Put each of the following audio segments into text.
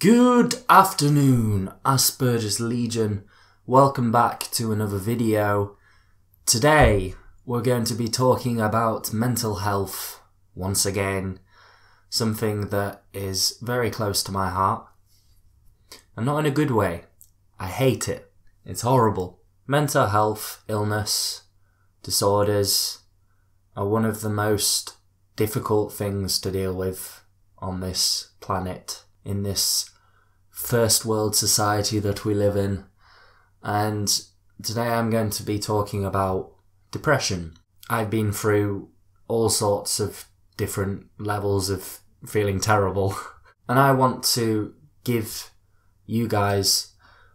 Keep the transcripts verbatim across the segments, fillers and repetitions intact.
Good afternoon, Asperger's Legion. Welcome back to another video. Today, we're going to be talking about mental health, once again. Something that is very close to my heart. And not in a good way. I hate it. It's horrible. Mental health, illness, disorders are one of the most difficult things to deal with on this planet. In this first world society that we live in. And today I'm going to be talking about depression. I've been through all sorts of different levels of feeling terrible. And I want to give you guys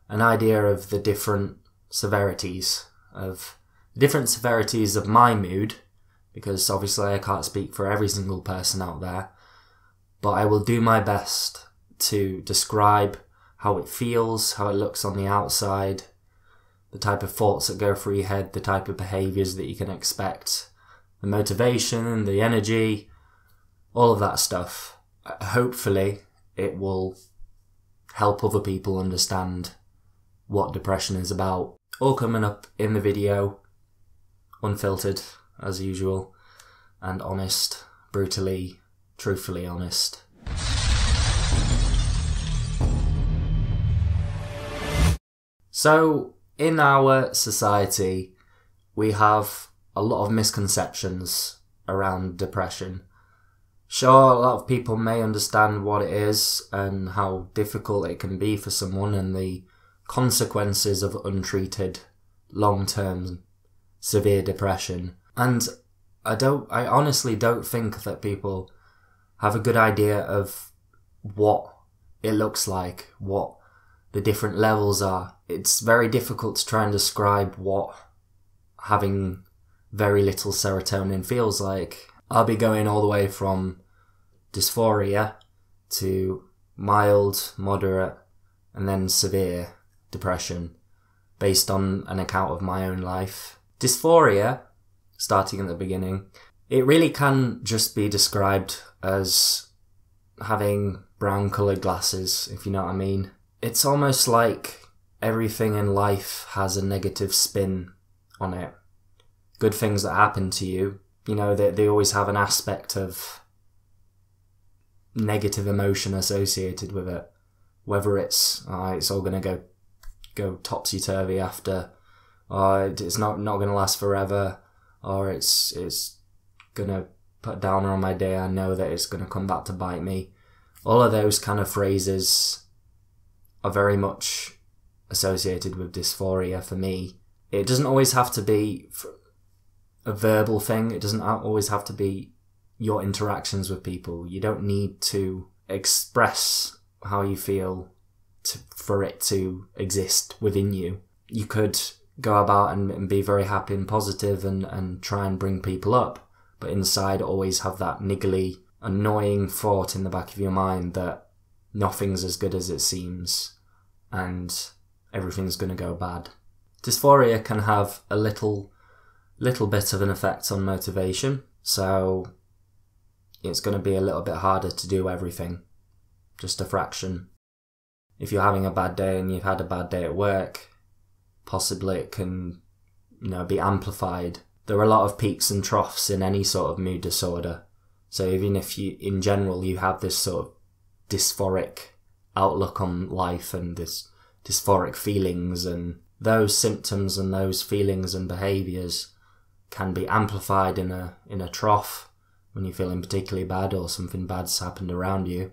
an idea of the different severities of different severities of my mood, because obviously I can't speak for every single person out there, but I will do my best to describe how it feels, how it looks on the outside, the type of thoughts that go through your head, the type of behaviours that you can expect, the motivation, the energy, all of that stuff. Hopefully it will help other people understand what depression is about. All coming up in the video, unfiltered as usual, and honest, brutally, truthfully honest. So, in our society, we have a lot of misconceptions around depression. Sure, a lot of people may understand what it is and how difficult it can be for someone and the consequences of untreated, long-term, severe depression. And I don't, I honestly don't think that people have a good idea of what it looks like, what the different levels are. It's very difficult to try and describe what having very little serotonin feels like. I'll be going all the way from dysphoria to mild, moderate, and then severe depression, based on an account of my own life. Dysphoria, starting at the beginning, it really can just be described as having brown coloured glasses, if you know what I mean. It's almost like everything in life has a negative spin on it. Good things that happen to you, you know, they, they always have an aspect of negative emotion associated with it. Whether it's, uh, it's all going to go go topsy-turvy after, or it's not, not going to last forever, or it's, it's going to put a downer on my day, I know that it's going to come back to bite me. All of those kind of phrases are very much associated with dysphoria for me. It doesn't always have to be a verbal thing. It doesn't always have to be your interactions with people. You don't need to express how you feel to, for it to exist within you. You could go about and, and be very happy and positive and, and try and bring people up, but inside always have that niggly, annoying thought in the back of your mind that nothing's as good as it seems, and everything's going to go bad. Dysphoria can have a little, little bit of an effect on motivation, so it's going to be a little bit harder to do everything, just a fraction. If you're having a bad day and you've had a bad day at work, possibly it can, you know, be amplified. There are a lot of peaks and troughs in any sort of mood disorder, so even if you, in general, you have this sort of dysphoric outlook on life and this dysphoric feelings, and those symptoms and those feelings and behaviours can be amplified in a in a trough when you're feeling particularly bad or something bad's happened around you,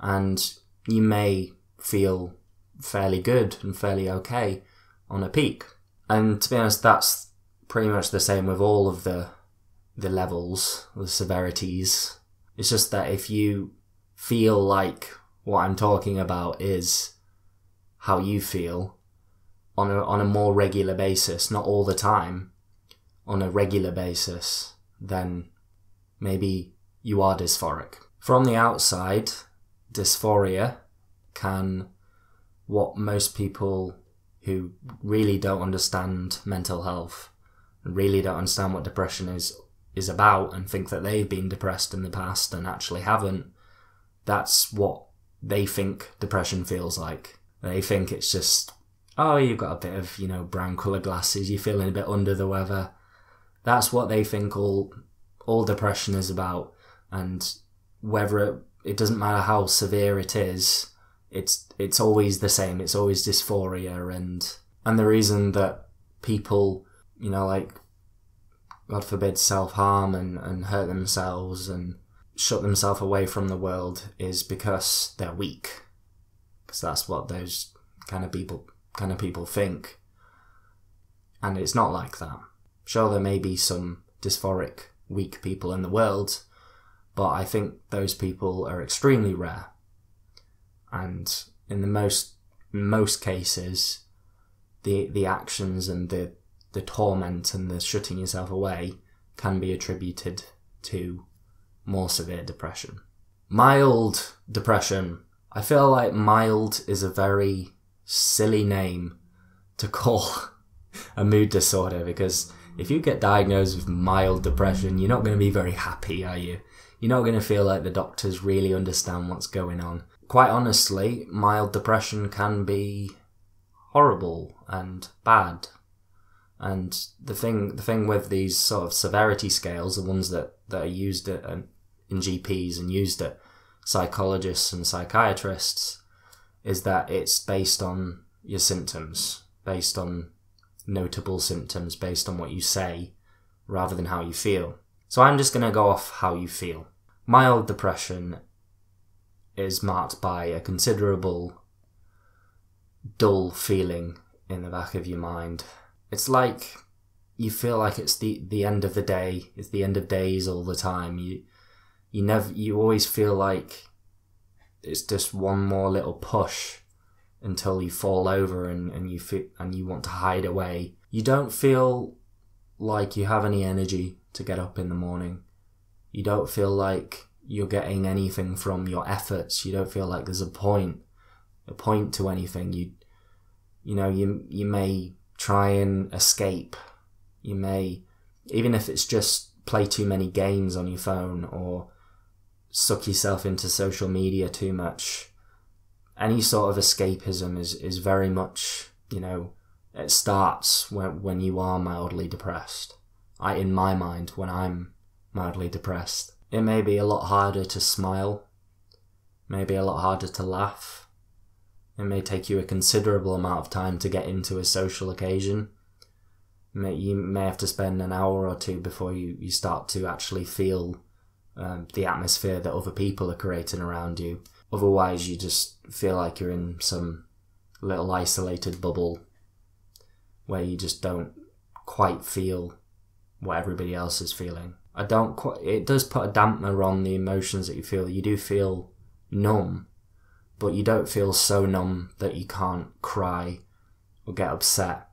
and you may feel fairly good and fairly okay on a peak. And to be honest, that's pretty much the same with all of the the levels, the severities. It's just that if you feel like what I'm talking about is how you feel on a, on a more regular basis, not all the time, on a regular basis, then maybe you are dysphoric. From the outside, dysphoria can, what most people who really don't understand mental health, really don't understand what depression is, is about, and think that they've been depressed in the past and actually haven't, that's what they think depression feels like. They think it's just, oh, you've got a bit of, you know, brown coloured glasses, you're feeling a bit under the weather. That's what they think all all depression is about. And whether it, it doesn't matter how severe it is, it's it's always the same. It's always dysphoria. And and the reason that people, you know, like, God forbid, self-harm and, and hurt themselves and shut themselves away from the world is because they're weak. Because that's what those kind of people kind of people think. And it's not like that. Sure, there may be some dysphoric, weak people in the world, but I think those people are extremely rare. And in the most most cases, the the actions and the the torment and the shutting yourself away can be attributed to more severe depression. Mild depression. I feel like mild is a very silly name to call a mood disorder, because if you get diagnosed with mild depression, you're not going to be very happy, are you? You're not going to feel like the doctors really understand what's going on. Quite honestly, mild depression can be horrible and bad. And the thing the thing with these sort of severity scales, the ones that, that are used at, in G Ps and used at psychologists and psychiatrists, is that it's based on your symptoms, based on notable symptoms, based on what you say, rather than how you feel. So I'm just going to go off how you feel. Mild depression is marked by a considerable dull feeling in the back of your mind. It's like you feel like it's the, the end of the day. It's the end of days all the time. You you never you always feel like it's just one more little push until you fall over and, and you feel, and you want to hide away. You don't feel like you have any energy to get up in the morning. You don't feel like you're getting anything from your efforts. You don't feel like there's a point a point to anything. You you know, you you may try and escape. You may, even if it's just play too many games on your phone or suck yourself into social media too much. Any sort of escapism is, is very much, you know, it starts when, when you are mildly depressed. I, in my mind, when I'm mildly depressed. It may be a lot harder to smile. Maybe a lot harder to laugh. It may take you a considerable amount of time to get into a social occasion. You may have to spend an hour or two before you, you start to actually feel um, the atmosphere that other people are creating around you. Otherwise, you just feel like you're in some little isolated bubble where you just don't quite feel what everybody else is feeling. I don't quite, it does put a dampener on the emotions that you feel. You do feel numb, but you don't feel so numb that you can't cry or get upset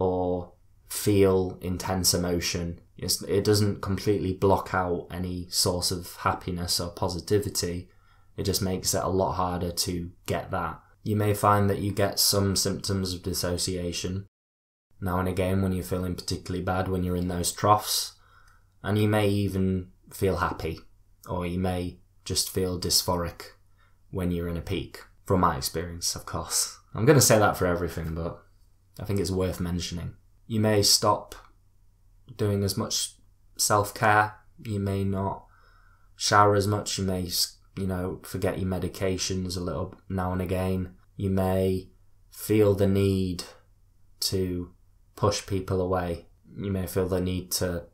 or feel intense emotion. It's, it doesn't completely block out any source of happiness or positivity. It just makes it a lot harder to get that. You may find that you get some symptoms of dissociation now and again when you're feeling particularly bad, when you're in those troughs, and you may even feel happy, or you may just feel dysphoric when you're in a peak. From my experience, of course. I'm going to say that for everything, but I think it's worth mentioning. You may stop doing as much self-care. You may not shower as much. You may, you know, forget your medications a little now and again. You may feel the need to push people away. You may feel the need to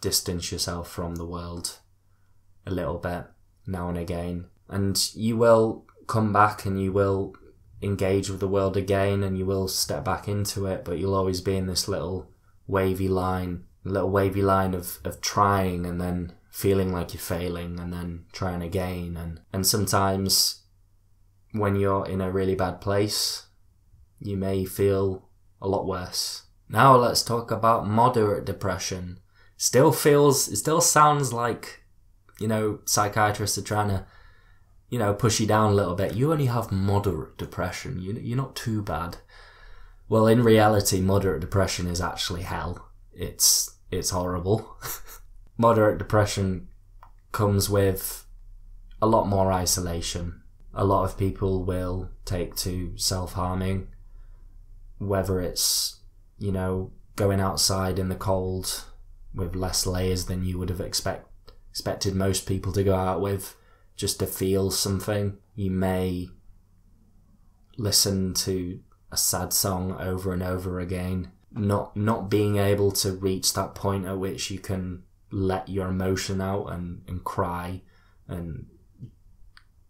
distance yourself from the world a little bit now and again. And you will come back and you will engage with the world again and you will step back into it, but you'll always be in this little wavy line, little wavy line of, of trying and then feeling like you're failing and then trying again. And, and sometimes when you're in a really bad place, you may feel a lot worse. Now let's talk about moderate depression. Still feels, it still sounds like, you know, psychiatrists are trying to, you know, push you down a little bit. You only have moderate depression. You, you're not too bad. Well, in reality, moderate depression is actually hell. It's, it's horrible. Moderate depression comes with a lot more isolation, a a lot of people will take to self-harming, whether it's, you know, going outside in the cold with less layers than you would have expect, expected most people to go out with, just to feel something. You may listen to a sad song over and over again, not not being able to reach that point at which you can let your emotion out and, and cry and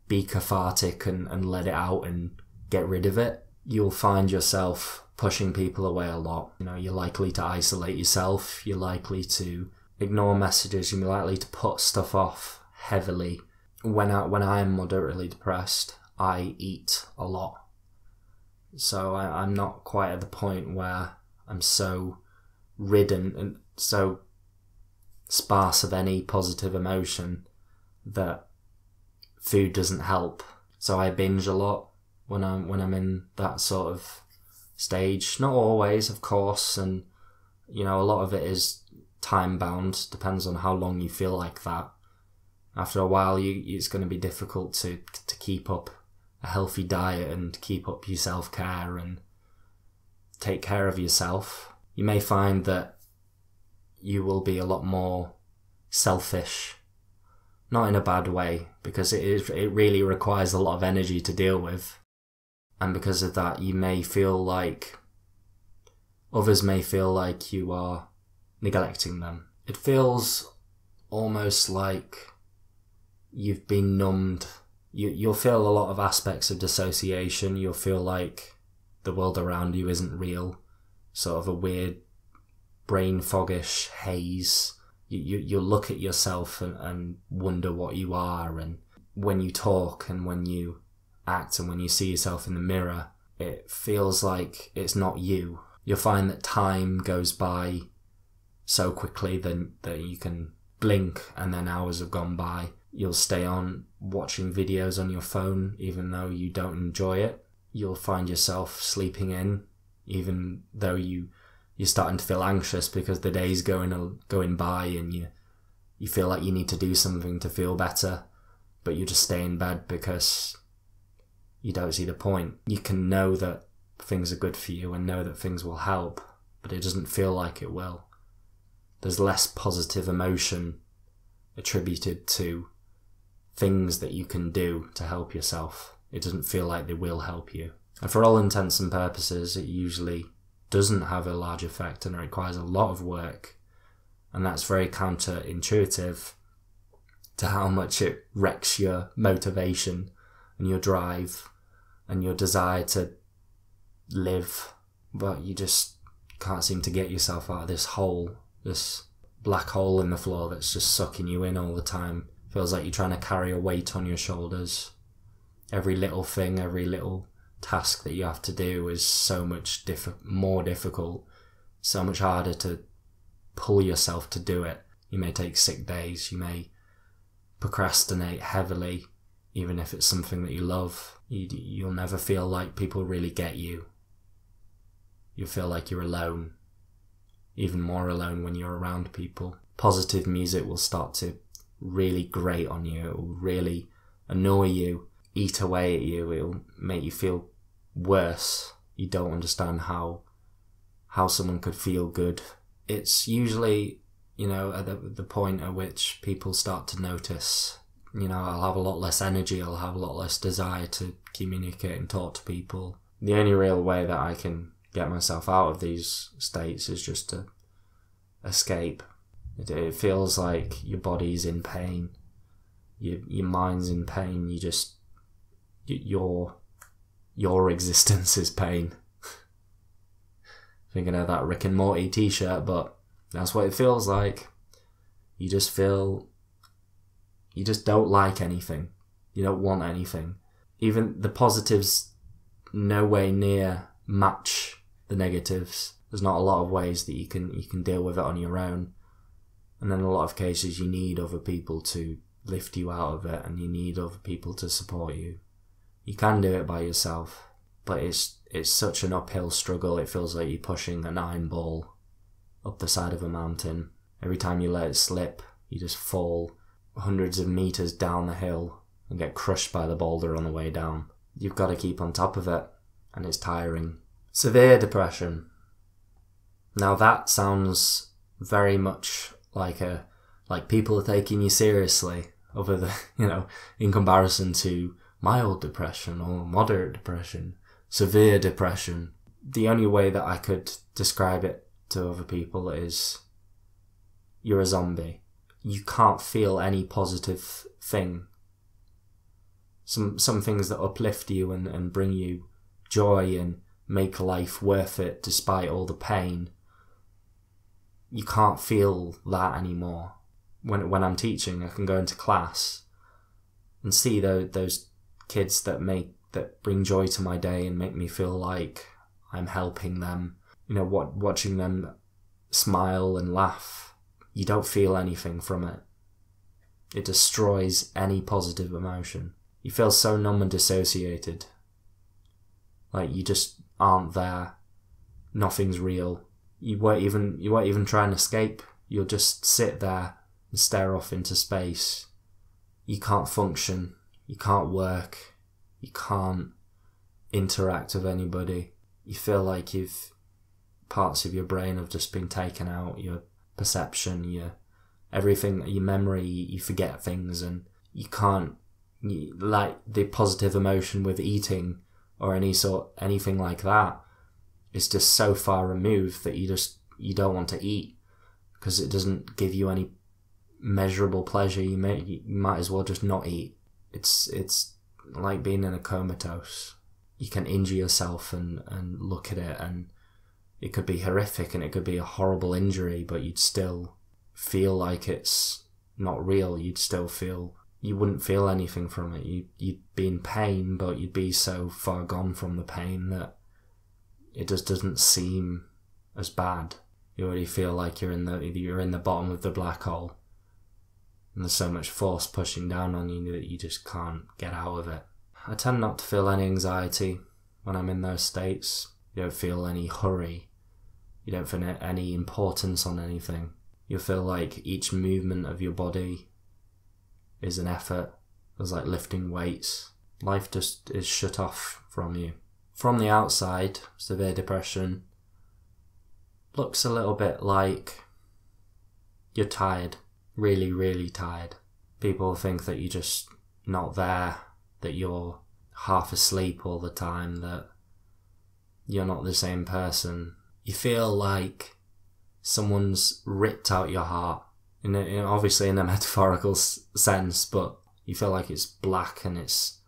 be cathartic and, and let it out and get rid of it. You'll find yourself pushing people away a lot. You know, you're likely to isolate yourself, you're likely to ignore messages, you're likely to put stuff off heavily. When I, when I'm moderately depressed, I eat a lot. So I, I'm not quite at the point where I'm so ridden and so sparse of any positive emotion that food doesn't help. So I binge a lot when I'm when I'm in that sort of stage. Not always, of course, and you know, a lot of it is time bound, depends on how long you feel like that. After a while you it's going to be difficult to to keep up a healthy diet and keep up your self-care and take care of yourself. You may find that you will be a lot more selfish, not in a bad way, because it is it really requires a lot of energy to deal with, and because of that you may feel like others may feel like you are neglecting them. It feels almost like you've been numbed. You, you'll feel a lot of aspects of dissociation. You'll feel like the world around you isn't real, sort of a weird brain foggish haze. You, you, you'll look at yourself and, and wonder what you are, and when you talk and when you act and when you see yourself in the mirror, it feels like it's not you. You'll find that time goes by so quickly that, that you can blink and then hours have gone by. You'll stay on watching videos on your phone even though you don't enjoy it. You'll find yourself sleeping in even though you, you're starting to feel anxious because the day's going going by and you, you feel like you need to do something to feel better, but you just stay in bed because you don't see the point. You can know that things are good for you and know that things will help, but it doesn't feel like it will. There's less positive emotion attributed to things that you can do to help yourself. It doesn't feel like they will help you. And for all intents and purposes, it usually doesn't have a large effect and it requires a lot of work. And that's very counterintuitive to how much it wrecks your motivation and your drive and your desire to live. But you just can't seem to get yourself out of this hole, this black hole in the floor that's just sucking you in all the time. Feels like you're trying to carry a weight on your shoulders. Every little thing, every little task that you have to do is so much diff more difficult, so much harder to pull yourself to do it. You may take sick days, you may procrastinate heavily, even if it's something that you love. You, you'll never feel like people really get you. You'll feel like you're alone, even more alone when you're around people. Positive music will start to really grate on you, it will really annoy you, eat away at you, it'll make you feel worse. You don't understand how how someone could feel good. It's usually, you know, at the, the point at which people start to notice, you know, I'll have a lot less energy, I'll have a lot less desire to communicate and talk to people. The only real way that I can get myself out of these states is just to escape. It, it feels like your body's in pain, your, your mind's in pain, you just Your your existence is pain. Thinking of that Rick and Morty t-shirt, but that's what it feels like. You just feel, you just don't like anything. You don't want anything. Even the positives no way near match the negatives. There's not a lot of ways that you can you can deal with it on your own. And then in a lot of cases you need other people to lift you out of it and you need other people to support you. You can do it by yourself, but it's it's such an uphill struggle. It feels like you're pushing an iron ball up the side of a mountain. Every time you let it slip, you just fall hundreds of meters down the hill and get crushed by the boulder on the way down. You've got to keep on top of it, and it's tiring. Severe depression. Now that sounds very much like a like people are taking you seriously, other than, you know, in comparison to mild depression or moderate depression, severe depression. The only way that I could describe it to other people is you're a zombie. You can't feel any positive thing. Some some things that uplift you and, and bring you joy and make life worth it despite all the pain. You can't feel that anymore. When when I'm teaching, I can go into class and see those those kids that make that bring joy to my day and make me feel like I'm helping them. You know, what watching them smile and laugh, you don't feel anything from it. It destroys any positive emotion. You feel so numb and dissociated. Like you just aren't there. Nothing's real. You won't even you won't even try and escape. You'll just sit there and stare off into space. You can't function. You can't work. You can't interact with anybody. You feel like you've parts of your brain have just been taken out. Your perception, your everything, your memory. You forget things, and you can't you, like the positive emotion with eating or any sort anything like that. It's just so far removed that you just you don't want to eat because it doesn't give you any measurable pleasure. You may you might as well just not eat. It's it's like being in a comatose. You can injure yourself and, and look at it, and it could be horrific and it could be a horrible injury, but you'd still feel like it's not real. You'd still feel, you wouldn't feel anything from it. You, you'd be in pain, but you'd be so far gone from the pain that it just doesn't seem as bad. You already feel like you're in the, you're in the bottom of the black hole, and there's so much force pushing down on you that you just can't get out of it. I tend not to feel any anxiety when I'm in those states. You don't feel any hurry. You don't feel any importance on anything. You feel like each movement of your body is an effort. It's like lifting weights. Life just is shut off from you. From the outside, severe depression looks a little bit like you're tired. Really, really tired. People think that you're just not there, that you're half asleep all the time, that you're not the same person. You feel like someone's ripped out your heart, in a, in, obviously in a metaphorical s sense, but you feel like it's black and it's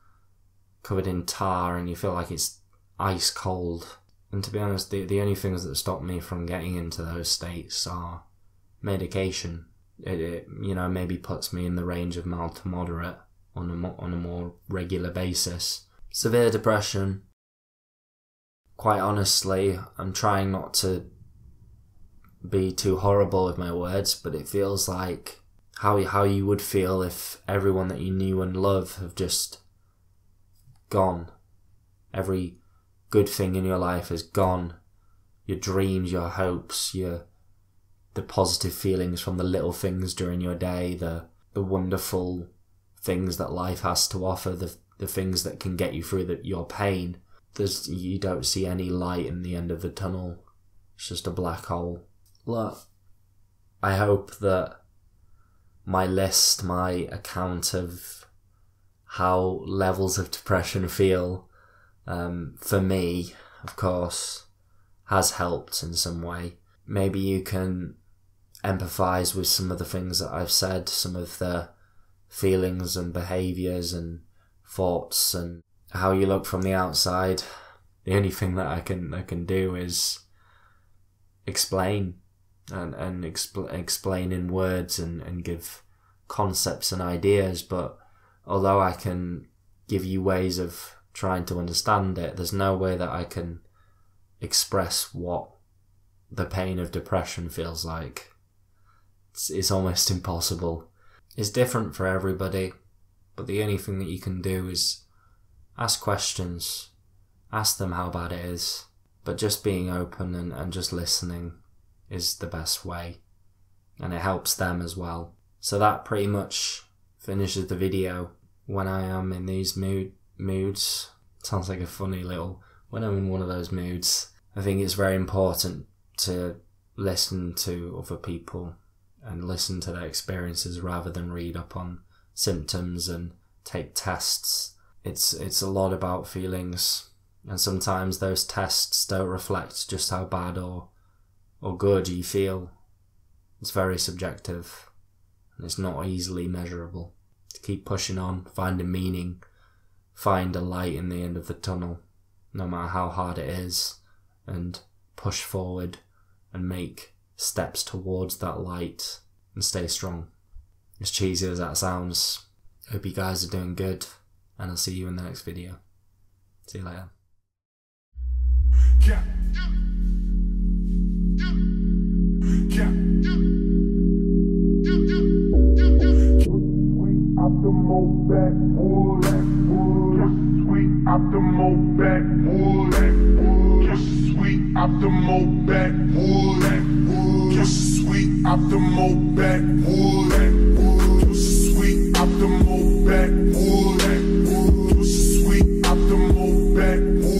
covered in tar and you feel like it's ice cold. And to be honest, the, the only things that stop me from getting into those states are medication. It, it you know, maybe puts me in the range of mild to moderate on a, mo on a more regular basis. Severe depression, quite honestly, I'm trying not to be too horrible with my words, but it feels like how, how you would feel if everyone that you knew and loved have just gone. Every good thing in your life is gone. Your dreams, your hopes, your the positive feelings from the little things during your day, the, the wonderful things that life has to offer, the the things that can get you through the, your pain. There's you don't see any light in the end of the tunnel. It's just a black hole. Look, I hope that my list, my account of how levels of depression feel, um, for me, of course, has helped in some way. Maybe you can empathize with some of the things that I've said, some of the feelings and behaviours and thoughts and how you look from the outside. The only thing that I can I can do is explain and, and expl explain in words and, and give concepts and ideas, but although I can give you ways of trying to understand it, there's no way that I can express what the pain of depression feels like. It's, it's almost impossible. It's different for everybody, but the only thing that you can do is ask questions, ask them how bad it is, but just being open and, and just listening is the best way, and it helps them as well. So that pretty much finishes the video. when I am in these mood moods. It sounds like a funny little... When I'm in one of those moods, I think it's very important to listen to other people and listen to their experiences rather than read up on symptoms and take tests. It's, it's a lot about feelings, and sometimes those tests don't reflect just how bad or, or good you feel. It's very subjective, and it's not easily measurable. To keep pushing on, find a meaning, find a light in the end of the tunnel, no matter how hard it is, and push forward and make steps towards that light and stay strong. As cheesy as that sounds, I hope you guys are doing good, and I'll see you in the next video. See you later. Yeah. Yeah. Yeah. Back, ooh, back, ooh.